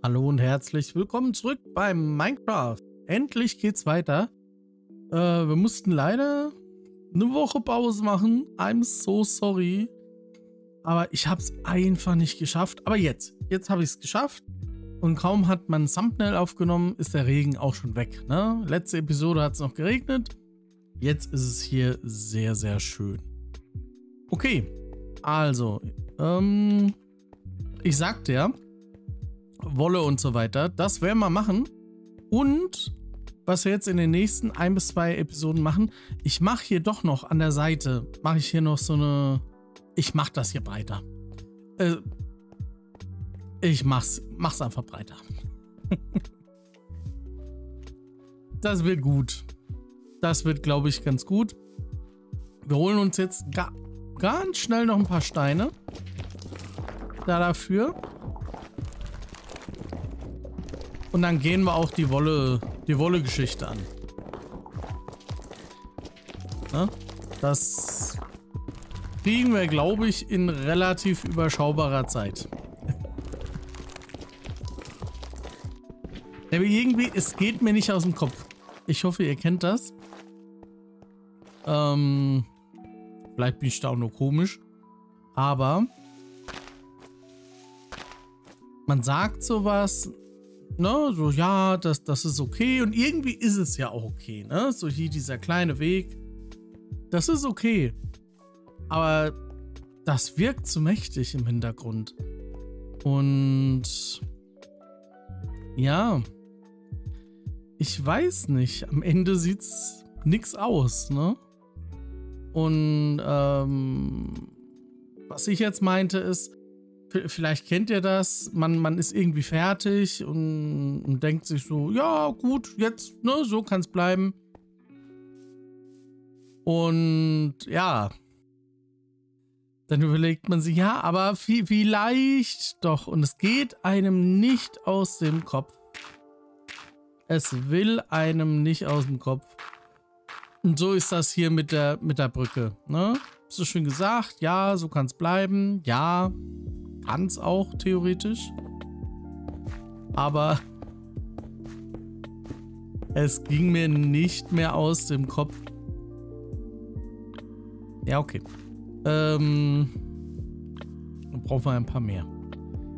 Hallo und herzlich willkommen zurück beim Minecraft. Endlich geht's weiter. Wir mussten leider eine Woche Pause machen. I'm so sorry. Aber ich habe es einfach nicht geschafft. Aber jetzt habe ich es geschafft. Und kaum hat man ein Thumbnail aufgenommen, ist der Regen auch schon weg. Ne? Letzte Episode hat es noch geregnet. Jetzt ist es hier sehr, sehr schön. Okay, also, ich sagte ja, Wolle und so weiter, das werden wir machen. Und was wir jetzt in den nächsten 1 bis 2 Episoden machen, ich mache hier doch noch an der Seite, mache ich hier noch so eine, ich mache das hier breiter. Ich mach's einfach breiter. Das wird gut. Das wird, glaube ich, ganz gut. Wir holen uns jetzt ganz schnell noch ein paar Steine. Dafür. Und dann gehen wir auch die Wolle-Geschichte an. Ne? Das kriegen wir, glaube ich, in relativ überschaubarer Zeit. Aber irgendwie, es geht mir nicht aus dem Kopf. Ich hoffe, ihr kennt das. Vielleicht bin ich da auch nur komisch. Aber man sagt sowas, ne, so, ja, das ist okay. Und irgendwie ist es ja auch okay, ne? So hier dieser kleine Weg. Das ist okay. Aber das wirkt zu mächtig im Hintergrund. Und ja, ich weiß nicht. Am Ende sieht's nix aus, ne? Und was ich jetzt meinte ist, vielleicht kennt ihr das, man ist irgendwie fertig und denkt sich so, ja gut, jetzt, ne, so kann es bleiben. Und ja, dann überlegt man sich, ja, aber vielleicht doch. Und es geht einem nicht aus dem Kopf. Es will einem nicht aus dem Kopf. Und so ist das hier mit der Brücke, ne? So schön gesagt, ja, so kann es bleiben, ja. Hans auch theoretisch. Aber es ging mir nicht mehr aus dem Kopf. Ja, okay. Dann brauchen wir ein paar mehr.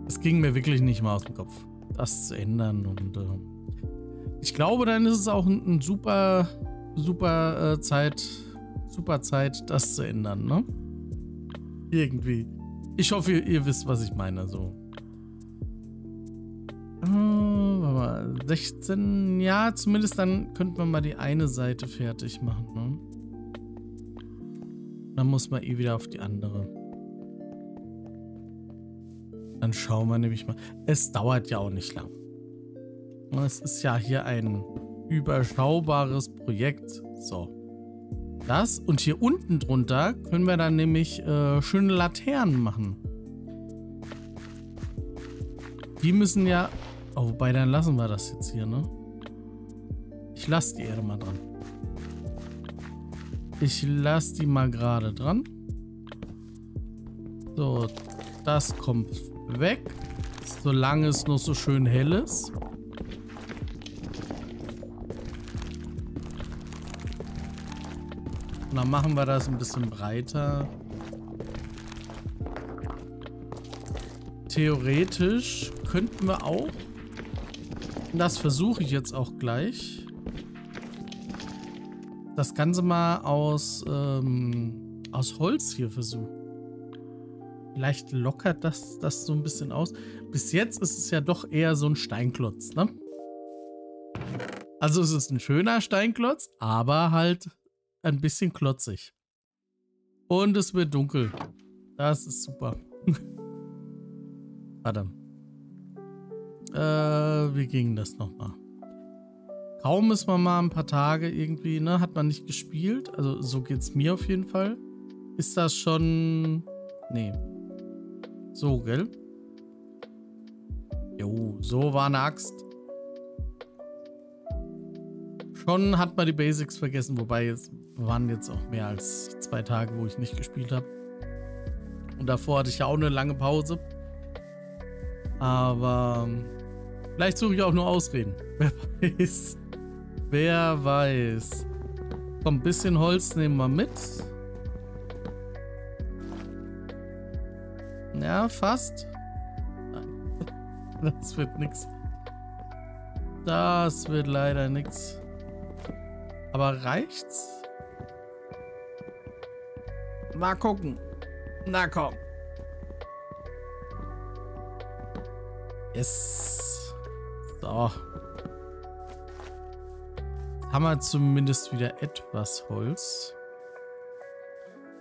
Es ging mir wirklich nicht mehr aus dem Kopf, das zu ändern. Und ich glaube, dann ist es auch eine super Zeit, das zu ändern, ne? Irgendwie. Ich hoffe, ihr wisst, was ich meine. So. Warte mal, 16. Ja, zumindest dann könnten wir mal die eine Seite fertig machen. Ne? Dann muss man eh wieder auf die andere. Dann schauen wir nämlich mal. Es dauert ja auch nicht lang. Es ist ja hier ein überschaubares Projekt. So. Das und hier unten drunter können wir dann nämlich schöne Laternen machen. Die müssen ja... Oh, wobei, dann lassen wir das jetzt hier, ne? Ich lasse die Erde mal dran. Ich lasse die mal gerade dran. So, das kommt weg. Solange es noch so schön hell ist. Und dann machen wir das ein bisschen breiter. Theoretisch könnten wir auch, das versuche ich jetzt auch gleich, das Ganze mal aus Holz hier versuchen. Vielleicht lockert das so ein bisschen aus. Bis jetzt ist es ja doch eher so ein Steinklotz, ne? Also es ist ein schöner Steinklotz, aber halt ein bisschen klotzig. Und es wird dunkel. Das ist super. Warte. Wie ging das nochmal? Kaum ist man mal ein paar Tage irgendwie, ne? Hat man nicht gespielt. Also so geht's mir auf jeden Fall. Ist das schon... Nee. So, gell? Jo, so war eine Axt. Schon hat man die Basics vergessen, wobei jetzt waren jetzt auch mehr als 2 Tage, wo ich nicht gespielt habe. Und davor hatte ich ja auch eine lange Pause. Aber Vielleicht suche ich auch nur Ausreden. Wer weiß. Wer weiß. Komm, ein bisschen Holz nehmen wir mit. Ja, fast. Nein. Das wird nix. Das wird leider nix. Aber reicht's? Mal gucken. Na komm. Yes. So. Haben wir zumindest wieder etwas Holz.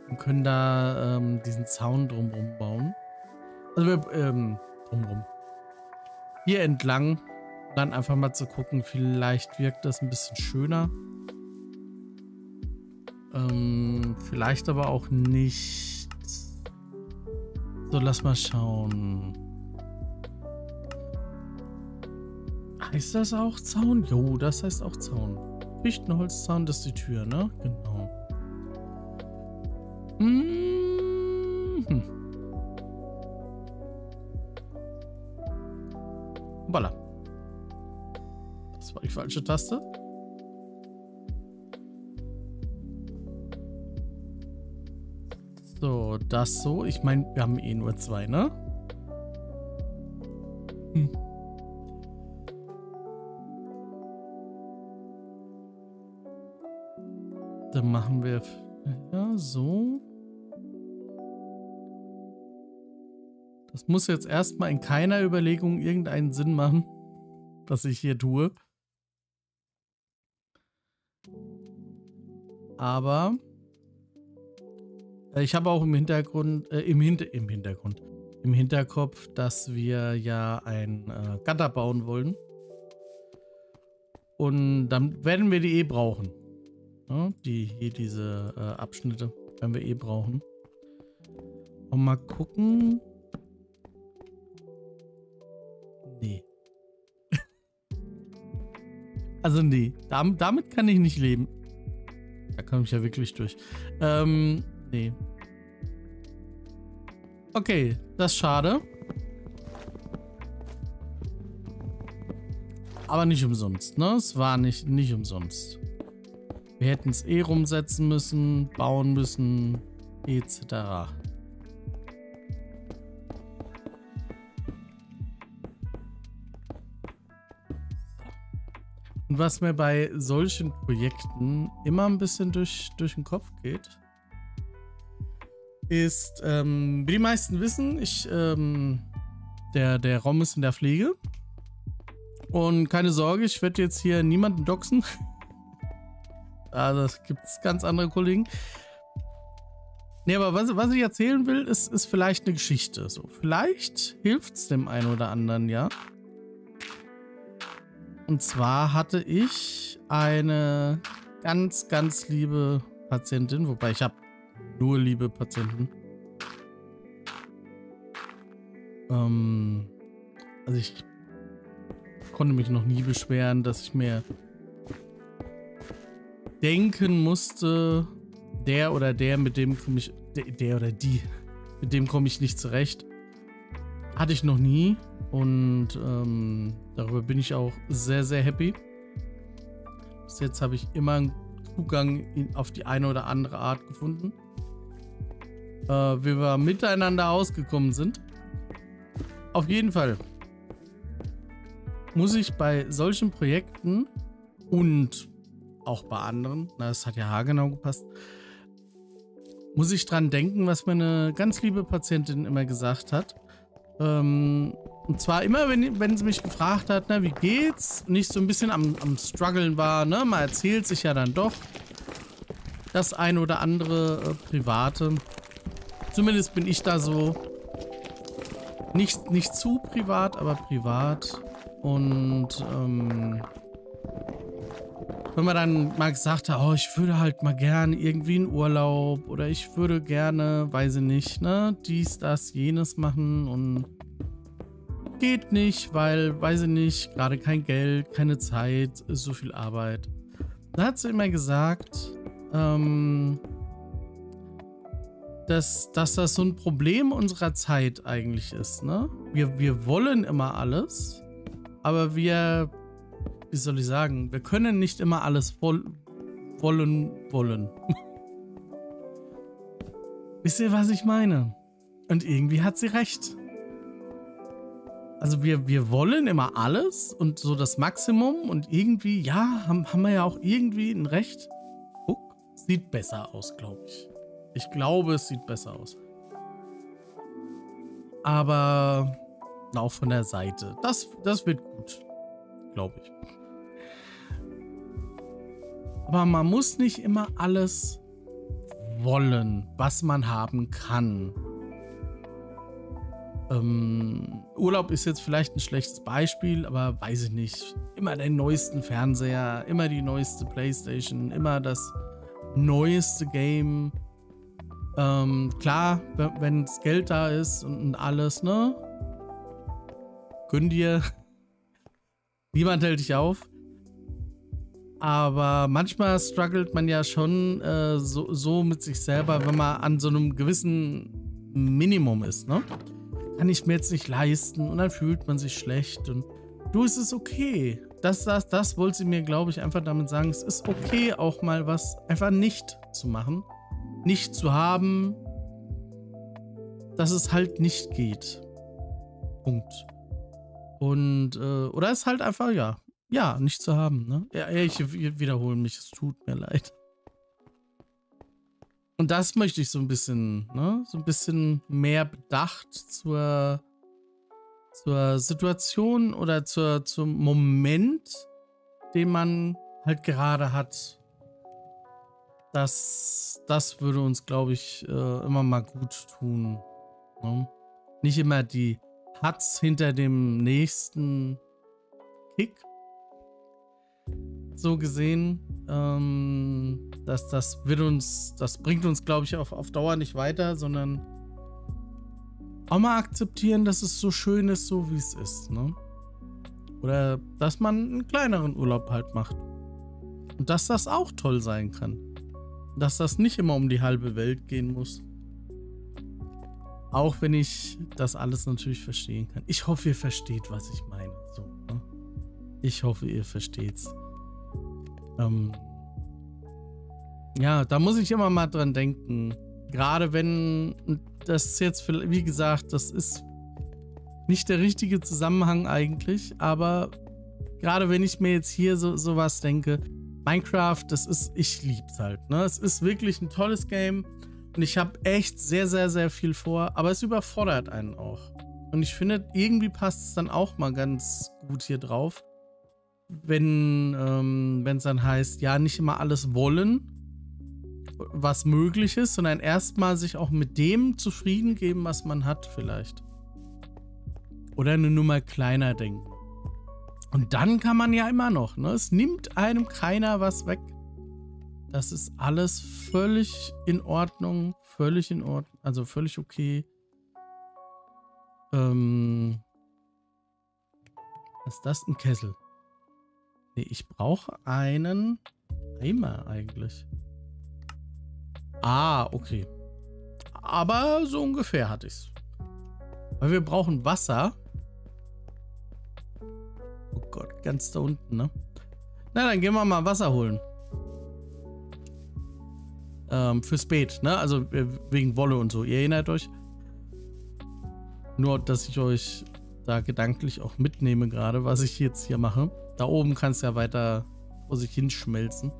Und können da diesen Zaun drumrum bauen. Also wir, drumrum. Hier entlang. Dann einfach mal zu gucken, vielleicht wirkt das ein bisschen schöner. Vielleicht aber auch nicht. So, lass mal schauen. Heißt das auch Zaun? Jo, das heißt auch Zaun. Fichtenholzzaun, das ist die Tür, ne? Genau. Mhm. Voilà. Das war die falsche Taste. So, das so. Ich meine, wir haben eh nur zwei, ne? Hm. Dann machen wir... Ja, so. Das muss jetzt erstmal in keiner Überlegung irgendeinen Sinn machen, was ich hier tue. Aber... Ich habe auch im Hinterkopf, dass wir ja ein Gatter bauen wollen. Und dann werden wir die eh brauchen. Ja, diese Abschnitte werden wir eh brauchen. Und mal gucken. Nee. Also nee, damit kann ich nicht leben. Da komme ich ja wirklich durch. Nee. Okay, das ist schade. Aber nicht umsonst, ne? Es war nicht umsonst. Wir hätten es eh rumsetzen müssen, bauen müssen, etc. Und was mir bei solchen Projekten immer ein bisschen durch den Kopf geht, ist, wie die meisten wissen, der Rom ist in der Pflege. Und keine Sorge, ich werde jetzt hier niemanden doxen. Also es gibt ganz andere Kollegen. Nee, aber was ich erzählen will, ist vielleicht eine Geschichte. So, vielleicht hilft es dem einen oder anderen, ja. Und zwar hatte ich eine ganz, ganz liebe Patientin, wobei ich habe nur liebe Patienten. Also ich konnte mich noch nie beschweren, dass ich mir denken musste, mit dem komme ich nicht zurecht. Hatte ich noch nie und darüber bin ich auch sehr, sehr happy. Bis jetzt habe ich immer einen Zugang auf die eine oder andere Art gefunden. Wie wir miteinander ausgekommen sind. Auf jeden Fall muss ich bei solchen Projekten und auch bei anderen, na, das hat ja haargenau gepasst, muss ich dran denken, was meine ganz liebe Patientin immer gesagt hat. Und zwar immer, wenn sie mich gefragt hat, na, wie geht's? Nicht so ein bisschen am Struggeln war, ne? Man erzählt sich ja dann doch das ein oder andere Private. Zumindest bin ich da so nicht zu privat, aber privat. Und wenn man dann mal gesagt hat, oh, ich würde halt mal gerne irgendwie in Urlaub oder ich würde gerne, weiß ich nicht, ne, dies, das, jenes machen und geht nicht, weil, weiß ich nicht, gerade kein Geld, keine Zeit, so viel Arbeit. Da hat sie immer gesagt, dass das so ein Problem unserer Zeit eigentlich ist, ne? Wir wollen immer alles, aber wir, wie soll ich sagen, wir können nicht immer alles wollen. Wisst ihr, was ich meine? Und irgendwie hat sie recht. Also wir wollen immer alles und so das Maximum und irgendwie, ja, haben wir ja auch irgendwie ein Recht. Guck, sieht besser aus, glaube ich. Ich glaube, es sieht besser aus. Aber auch von der Seite. Das wird gut, glaube ich. Aber man muss nicht immer alles wollen, was man haben kann. Urlaub ist jetzt vielleicht ein schlechtes Beispiel, aber weiß ich nicht. Immer den neuesten Fernseher, immer die neueste PlayStation, immer das neueste Game. Klar, wenn das Geld da ist und alles, ne? Gönn dir. Niemand hält dich auf. Aber manchmal struggelt man ja schon so mit sich selber, wenn man an so einem gewissen Minimum ist, ne? Kann ich mir jetzt nicht leisten und dann fühlt man sich schlecht und du, es ist okay. Das wollte sie mir, glaube ich, einfach damit sagen. Es ist okay, auch mal was einfach nicht zu machen, nicht zu haben, dass es halt nicht geht. Punkt. Und, oder es halt einfach, ja, nicht zu haben, ne? Ja, ich wiederhole mich, es tut mir leid. Und das möchte ich so ein bisschen, ne? So ein bisschen mehr Bedacht zur Situation oder zum Moment, den man halt gerade hat. Das würde uns, glaube ich, immer mal gut tun. Ne? Nicht immer die Hatz hinter dem nächsten Kick. So gesehen, das bringt uns, glaube ich, auf Dauer nicht weiter, sondern auch mal akzeptieren, dass es so schön ist, so wie es ist, ne? Oder dass man einen kleineren Urlaub halt macht. Und dass das auch toll sein kann. Dass das nicht immer um die halbe Welt gehen muss. Auch wenn ich das alles natürlich verstehen kann. Ich hoffe, ihr versteht, was ich meine. So, ne? Ich hoffe, ihr versteht's. Ja, da muss ich immer mal dran denken. Gerade wenn, und das ist jetzt, wie gesagt, das ist nicht der richtige Zusammenhang eigentlich, aber gerade wenn ich mir jetzt hier sowas denke, Minecraft, das ist, ich lieb's halt, ne? Es ist wirklich ein tolles Game und ich habe echt sehr, sehr, sehr viel vor, aber es überfordert einen auch. Und ich finde, irgendwie passt es dann auch mal ganz gut hier drauf. Wenn es dann heißt, ja, nicht immer alles wollen, was möglich ist, sondern erstmal sich auch mit dem zufrieden geben, was man hat vielleicht. Oder eine Nummer kleiner denken. Und dann kann man ja immer noch, ne? Es nimmt einem keiner was weg. Das ist alles völlig in Ordnung, also völlig okay. Was ist das? Ein Kessel. Nee, ich brauche einen Eimer eigentlich. Ah, okay. Aber so ungefähr hatte ich es. Weil wir brauchen Wasser. Oh Gott, ganz da unten, ne? Na, dann gehen wir mal Wasser holen. Fürs Beet, ne? Also wegen Wolle und so. Ihr erinnert euch? Nur, dass ich euch da gedanklich auch mitnehme gerade, was ich jetzt hier mache. Da oben kann es ja weiter vor sich hinschmelzen.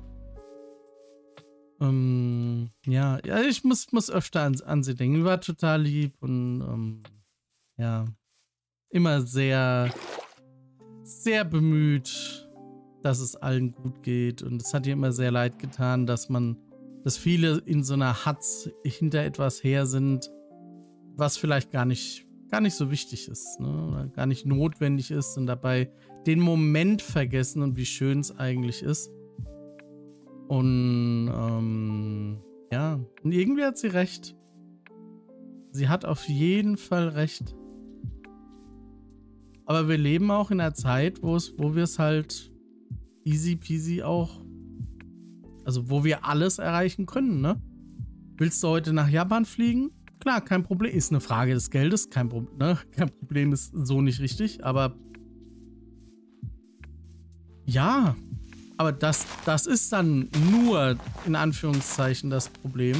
Ja, ich muss öfter an sie denken. Sie war total lieb und ja, immer sehr, sehr bemüht, dass es allen gut geht. Und es hat ihr immer sehr leid getan, dass viele in so einer Hatz hinter etwas her sind, was vielleicht gar nicht so wichtig ist, ne? Oder gar nicht notwendig ist und dabei den Moment vergessen und wie schön es eigentlich ist. Und ja, und irgendwie hat sie recht. Sie hat auf jeden Fall recht. Aber wir leben auch in einer Zeit, wo wir es halt easy peasy auch, also wo wir alles erreichen können, ne? Willst du heute nach Japan fliegen? Klar, kein Problem. Ist eine Frage des Geldes. Kein Problem, ne? Kein Problem ist so nicht richtig, aber Ja, aber das ist dann nur in Anführungszeichen das Problem.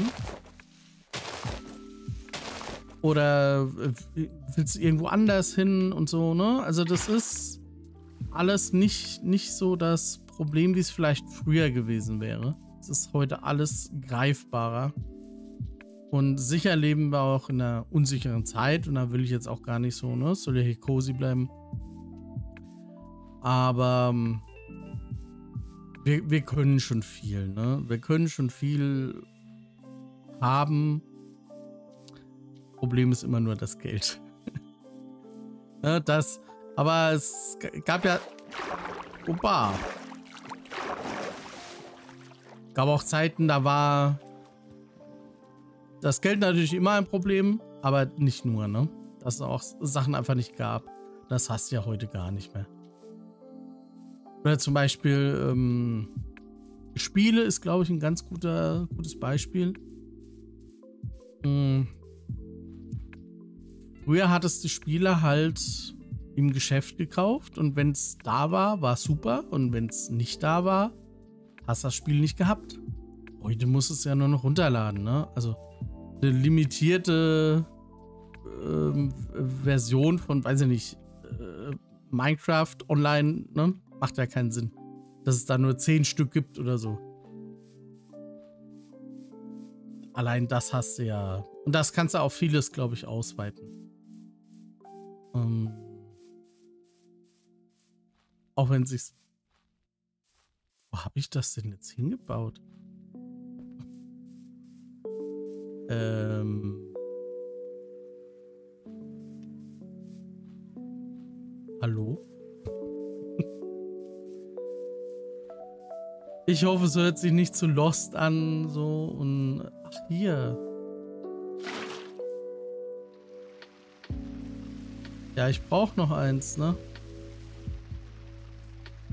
Oder willst du irgendwo anders hin und so, ne? Also das ist alles nicht so das Problem, wie es vielleicht früher gewesen wäre. Es ist heute alles greifbarer. Und sicher leben wir auch in einer unsicheren Zeit. Und da will ich jetzt auch gar nicht so, ne? Es soll ja hier cozy bleiben. Aber wir können schon viel, ne? Wir können schon viel haben. Problem ist immer nur das Geld. Ja, das. Aber es gab ja. Opa. Gab auch Zeiten, da war das Geld natürlich immer ein Problem, aber nicht nur, ne? Dass es auch Sachen einfach nicht gab. Das hast du ja heute gar nicht mehr. Oder zum Beispiel Spiele ist, glaube ich, ein ganz gutes Beispiel. Früher hattest du Spiele halt im Geschäft gekauft und wenn es da war, war es super und wenn es nicht da war, hast du das Spiel nicht gehabt. Heute musst du es ja nur noch runterladen, ne? Also eine limitierte Version von, weiß ich nicht, Minecraft online, ne? Macht ja keinen Sinn, dass es da nur 10 Stück gibt oder so. Allein das hast du ja. Und das kannst du auf vieles, glaube ich, ausweiten. Auch wenn sich's. Wo habe ich das denn jetzt hingebaut? Hallo? Ich hoffe, es hört sich nicht zu Lost an, so und. Ach, hier. Ja, ich brauche noch eins, ne?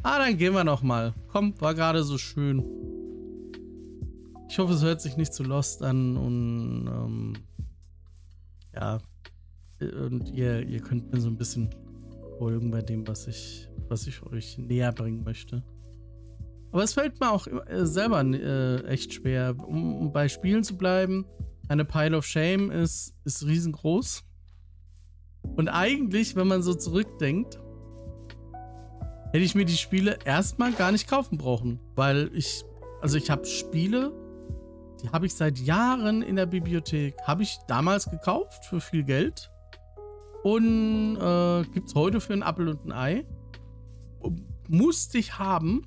Ah, dann gehen wir nochmal. Komm, war gerade so schön. Ich hoffe, es hört sich nicht zu Lost an und ja. Und ihr könnt mir so ein bisschen folgen bei dem, was ich euch näher bringen möchte. Aber es fällt mir auch selber echt schwer, um bei Spielen zu bleiben. Eine Pile of Shame ist riesengroß. Und eigentlich, wenn man so zurückdenkt, hätte ich mir die Spiele erstmal gar nicht kaufen brauchen. Weil ich habe Spiele, die habe ich seit Jahren in der Bibliothek. Habe ich damals gekauft für viel Geld. Und gibt es heute für einen Appel und ein Ei. Musste ich haben.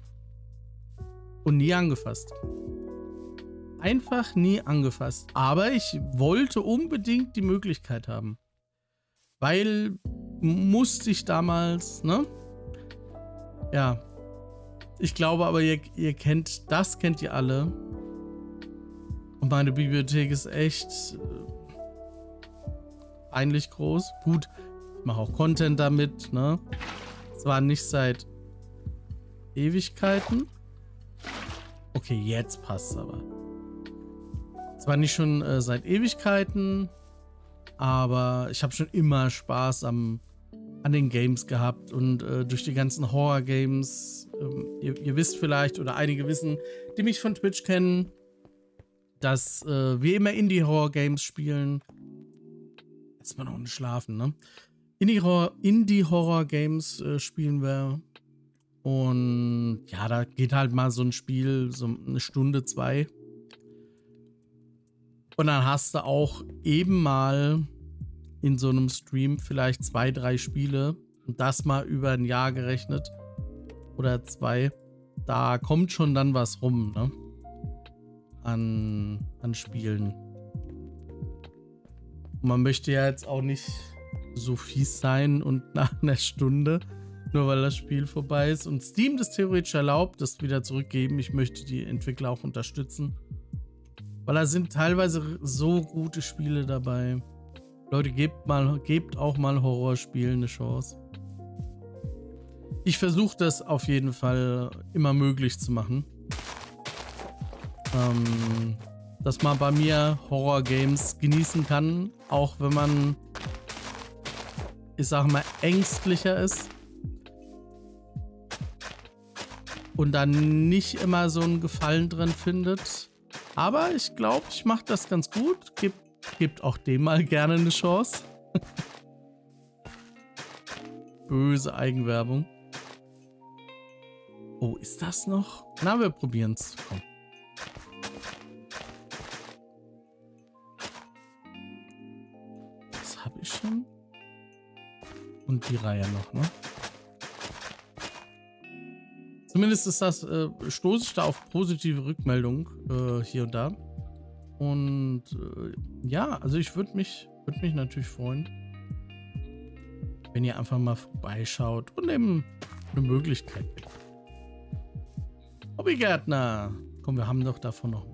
Und nie angefasst. Einfach nie angefasst. Aber ich wollte unbedingt die Möglichkeit haben. Weil musste ich damals, ne? Ja. Ich glaube aber, ihr kennt das, kennt ihr alle. Und meine Bibliothek ist echt eigentlich groß. Gut, ich mache auch Content damit, ne? Zwar nicht seit Ewigkeiten. Okay, jetzt passt es aber. Zwar nicht schon seit Ewigkeiten, aber ich habe schon immer Spaß an den Games gehabt und durch die ganzen Horror-Games. Ihr wisst vielleicht, oder einige wissen, die mich von Twitch kennen, dass wir immer Indie-Horror-Games spielen. Jetzt mal noch nicht schlafen, ne? Indie-Horror-Games spielen wir. Und ja, da geht halt mal so ein Spiel, so eine Stunde, 2. Und dann hast du auch eben mal in so einem Stream vielleicht 2, 3 Spiele. Und das mal über ein Jahr gerechnet. Oder 2. Da kommt schon dann was rum, ne? An Spielen. Und man möchte ja jetzt auch nicht so fies sein und nach einer Stunde... Nur weil das Spiel vorbei ist und Steam das theoretisch erlaubt, das wieder zurückgeben. Ich möchte die Entwickler auch unterstützen. Weil da sind teilweise so gute Spiele dabei. Leute, gebt auch mal Horrorspielen eine Chance. Ich versuche das auf jeden Fall immer möglich zu machen. Dass man bei mir Horror-Games genießen kann. Auch wenn man, ich sag mal, ängstlicher ist. und dann nicht immer so einen Gefallen drin findet. Aber ich glaube, ich mache das ganz gut. Gebt auch dem mal gerne eine Chance. Böse Eigenwerbung. Oh, ist das noch? Na, wir probieren es. Komm. Das habe ich schon. Und die Reihe noch, ne? Zumindest ist das, stoße ich da auf positive Rückmeldung hier und da. Und ja, also ich würde mich natürlich freuen, wenn ihr einfach mal vorbeischaut und eben eine Möglichkeit gibt. Hobbygärtner. Komm, wir haben doch davon noch